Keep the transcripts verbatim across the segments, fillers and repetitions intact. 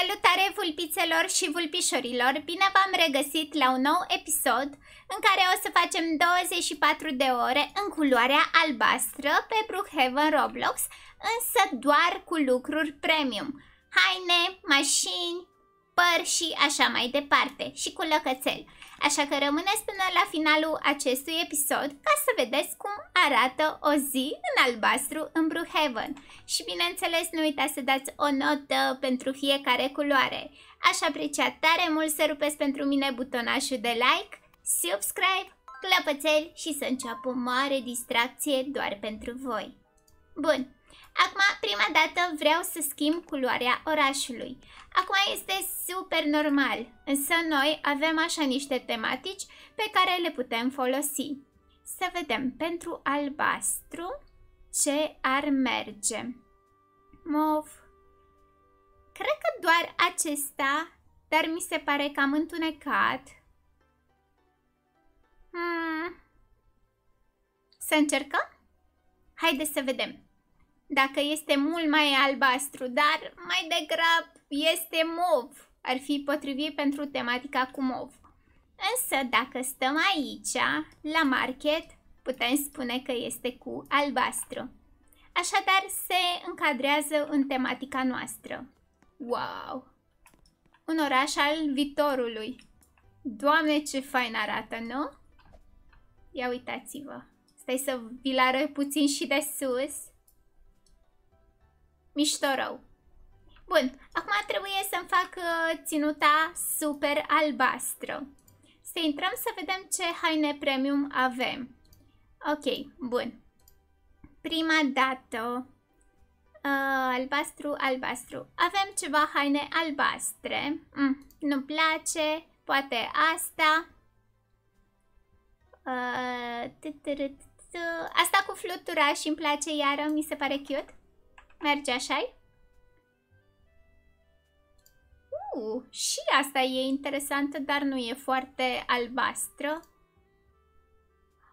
Salutare vulpițelor și vulpișorilor! Bine v-am regăsit la un nou episod în care o să facem douăzeci și patru de ore în culoarea albastră pe Brookhaven Roblox, însă doar cu lucruri premium. Haine, mașini, păr și așa mai departe, și cu lăcățel. Așa că rămâneți până la finalul acestui episod ca să vedeți cum arată o zi în albastru în Brookhaven. Și bineînțeles nu uitați să dați o notă pentru fiecare culoare. Aș aprecia tare mult să rupeți pentru mine butonașul de like, subscribe, clăpățel și să înceapă o mare distracție doar pentru voi. Bun! Acum, prima dată vreau să schimb culoarea orașului. Acum este super normal, însă noi avem așa niște tematici pe care le putem folosi. Să vedem, pentru albastru, ce ar merge? Mov. Cred că doar acesta, dar mi se pare cam întunecat. Hmm. Să încercăm? Haideți să vedem. Dacă este mult mai albastru, dar mai degrabă este mov, ar fi potrivit pentru tematica cu mov. Însă dacă stăm aici, la market, putem spune că este cu albastru. Așadar se încadrează în tematica noastră. Wow! Un oraș al viitorului. Doamne, ce fain arată, nu? Ia uitați-vă. Stai să vi-l arăt puțin și de sus. Mișto rău. Bun, acum trebuie să-mi fac ținuta super albastră. Să intrăm să vedem ce haine premium avem. Ok, bun. Prima dată. Uh, albastru, albastru. Avem ceva haine albastre. Mm, nu-mi place. Poate asta. Uh, asta cu fluturaș îmi place iară. Mi se pare cute. Merge așa-i? Uh, și asta e interesantă, dar nu e foarte albastră.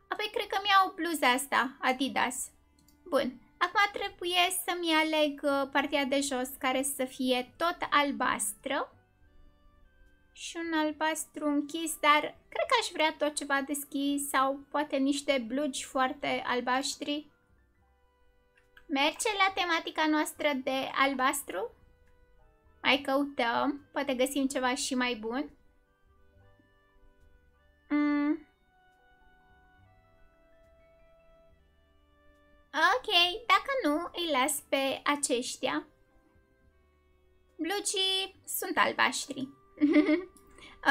Apoi cred că mi-au bluza asta, Adidas. Bun, acum trebuie să-mi aleg partea de jos care să fie tot albastră. Și un albastru închis, dar cred că aș vrea tot ceva deschis sau poate niște blugi foarte albaștri. Merge la tematica noastră de albastru? Mai căutăm, poate găsim ceva și mai bun. Mm. Ok, dacă nu, îi las pe aceștia. Blugii sunt albaștri.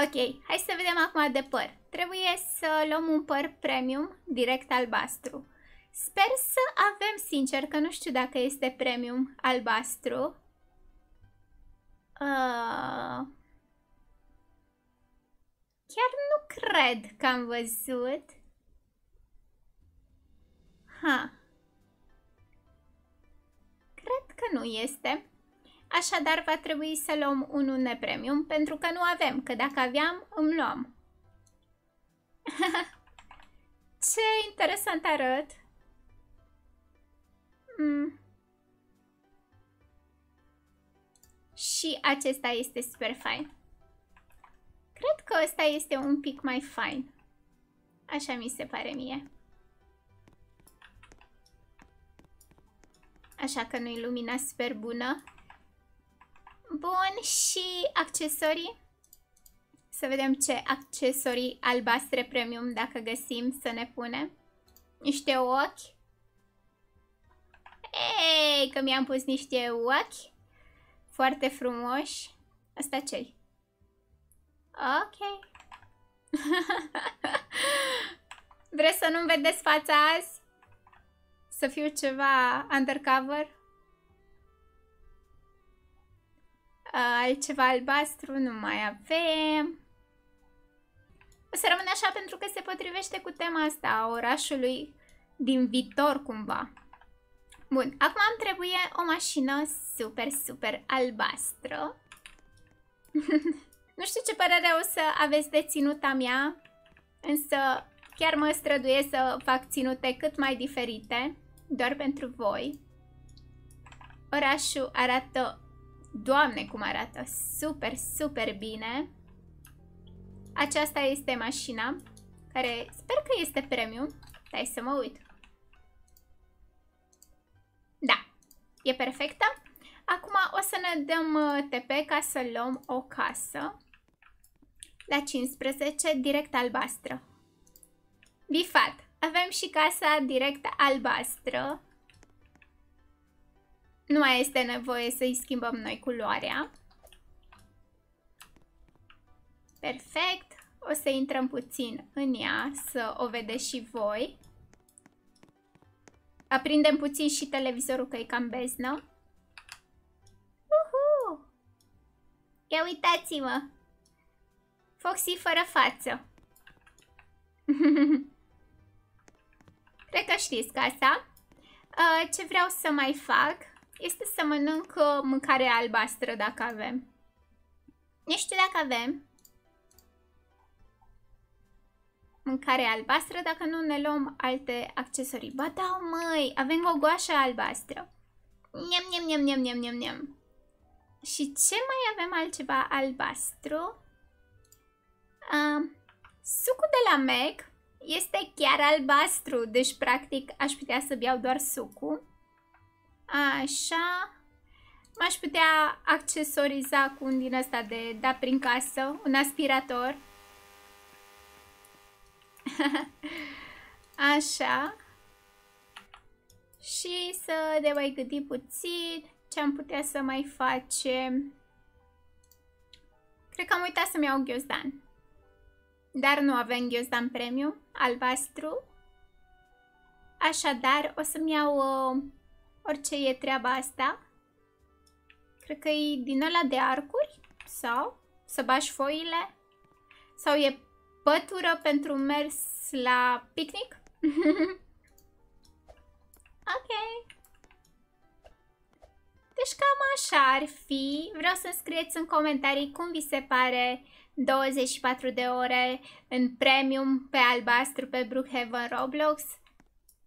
Ok, hai să vedem acum de păr. Trebuie să luăm un păr premium direct albastru. Sper să avem, sincer, că nu știu dacă este premium albastru. Uh, chiar nu cred că am văzut. Ha. Cred că nu este. Așadar va trebui să luăm unul nepremium, pentru că nu avem, că dacă aveam, îmi luam. Ce interesant arăt! Mm. Și acesta este super fain. Cred că ăsta este un pic mai fain. Așa mi se pare mie. Așa că nu-i lumina super bună. Bun, și accesorii. Să vedem ce accesorii albastre premium, dacă găsim, să ne punem. Niște ochi. Ei, că mi-am pus niște ochi foarte frumoși. Asta ce-i? Ok. Vreți să nu-mi vedeți fața azi? Să fiu ceva undercover? Altceva albastru nu mai avem. O să rămân așa pentru că se potrivește cu tema asta a orașului din viitor cumva. Bun, acum îmi trebuie o mașină super, super albastră. Nu știu ce părere o să aveți de ținuta mea, însă chiar mă străduiesc să fac ținute cât mai diferite, doar pentru voi. Orașul arată Doamne, cum arată! Super, super bine! Aceasta este mașina, care sper că este premium. Hai să mă uit. Da, e perfectă. Acum o să ne dăm T P ca să luăm o casă. La cincisprezece, direct albastră. Bifat! Avem și casa direct albastră. Nu mai este nevoie să-i schimbăm noi culoarea. Perfect. O să intrăm puțin în ea, să o vedeți și voi. Aprindem puțin și televizorul, că e cam beznă. Uhu! Ia uitați-mă! Foxy fără față. Cred că știți casa. Ce vreau să mai fac este să mănânc mâncare albastră, dacă avem. Nu știu dacă avem mâncare albastră, dacă nu ne luăm alte accesorii. Ba da, măi, avem gogoașa albastră. Niam, niam, niam, niam, niam, niam, niam. Și ce mai avem altceva albastru? Uh, sucul de la M A C este chiar albastru, deci practic aș putea să beau doar sucul. Așa. M-aș putea accesoriza cu un din ăsta de dat prin casă, un aspirator. Așa. Și să ne mai gândi puțin ce am putea să mai facem. Cred că am uitat să-mi iau ghiozdan. Dar nu avem ghiozdan premium albastru. Așadar, o să-mi iau uh, orice e treaba asta. Cred că e din ăla de arcuri. Sau să bași foile. Sau e pătură pentru mers la picnic. Ok. Deci cam așa ar fi. Vreau să-mi scrieți în comentarii cum vi se pare douăzeci și patru de ore în premium pe albastru pe Brookhaven Roblox.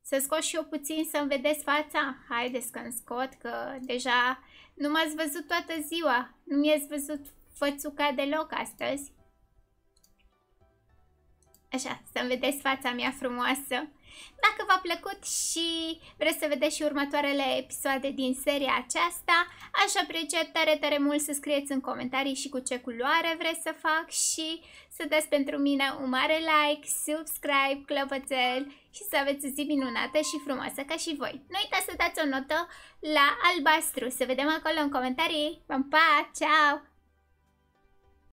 Să scot și eu puțin să-mi vedeți fața. Haideți că-mi scot, că deja nu m-ați văzut toată ziua. Nu mi-ați văzut fățuca deloc astăzi. Așa, să-mi vedeți fața mea frumoasă. Dacă v-a plăcut și vreți să vedeți și următoarele episoade din seria aceasta, aș aprecia tare, tare mult să scrieți în comentarii și cu ce culoare vreți să fac și să dați pentru mine un mare like, subscribe, clopoțel și să aveți o zi minunată și frumoasă ca și voi. Nu uitați să dați o notă la albastru. Să vedem acolo în comentarii. Pa, pa, ceau!